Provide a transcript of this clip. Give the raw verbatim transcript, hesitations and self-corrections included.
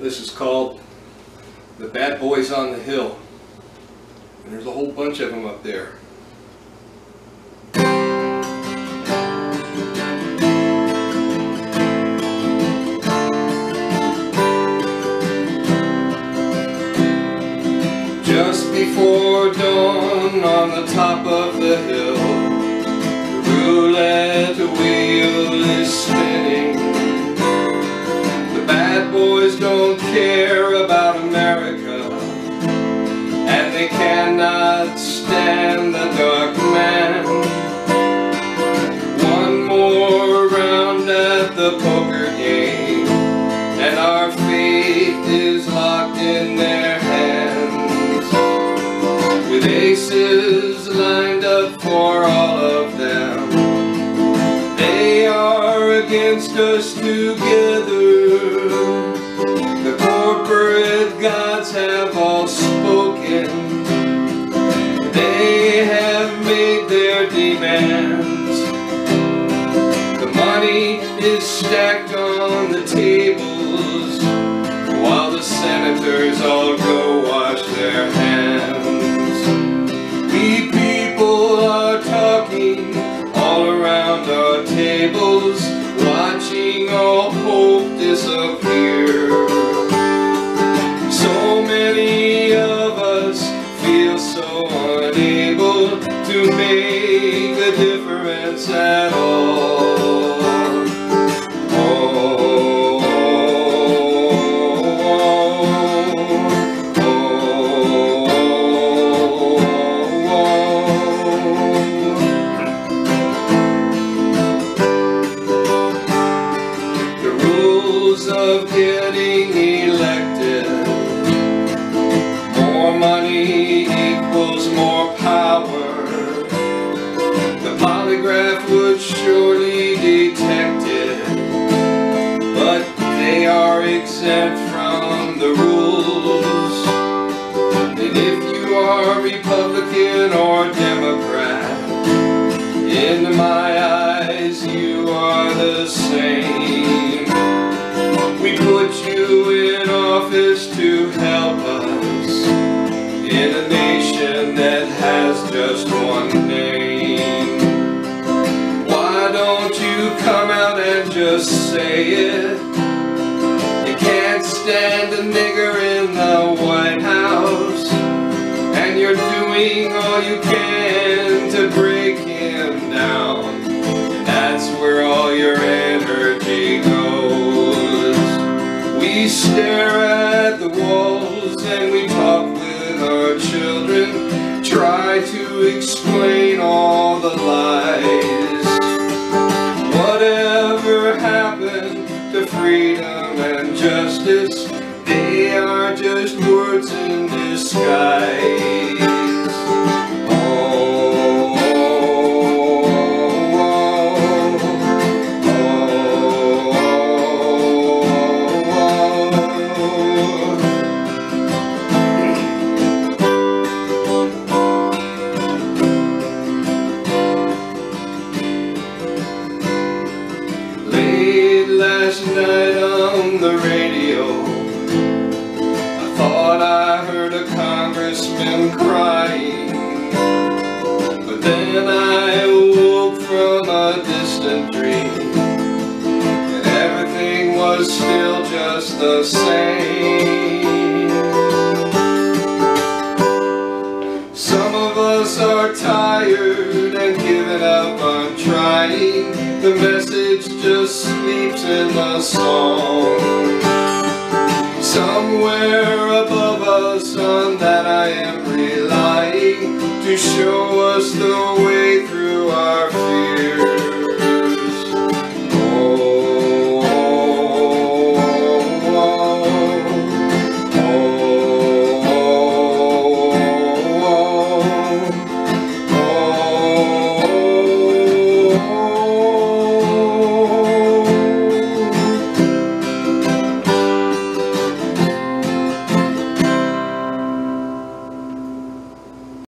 This is called The Bad Boys on the Hill. And there's a whole bunch of them up there. Just before dawn on the top of the hill, the roulette wheel is spinning. The bad boys don't care about America, and they cannot stand the dark man. One more round at the poker game, and our fate is locked in their hands. With aces lined up for all of them, they are against us together. The corporate gods have all spoken. They have made their demands. The money is stacked on the tables, while the senators all go wash their hands. All around our tables, watching all hope disappear. So many of us feel so unable to make a difference at all. Of getting elected, more money equals more power. The polygraph would surely detect it, but they are exempt from the rules. And if you are Republican or Democrat, in my eyes you are the same. We put you in office to help us in a nation that has just one name. Why don't you come out and just say it? You can't stand a nigger in the White House, and you're doing all you can to break him down. And that's where all your energy goes. We stare at the walls and we talk with our children, try to explain all the lies. Whatever happened to freedom and justice? They are just words in disguise. Last night on the radio, I thought I heard a congressman crying, but then I awoke from a distant dream, and everything was still just the same. Some of us are tired and giving up on trying. The message just sleeps in the song. Somewhere above us, on that I am relying to show us the way through our fear.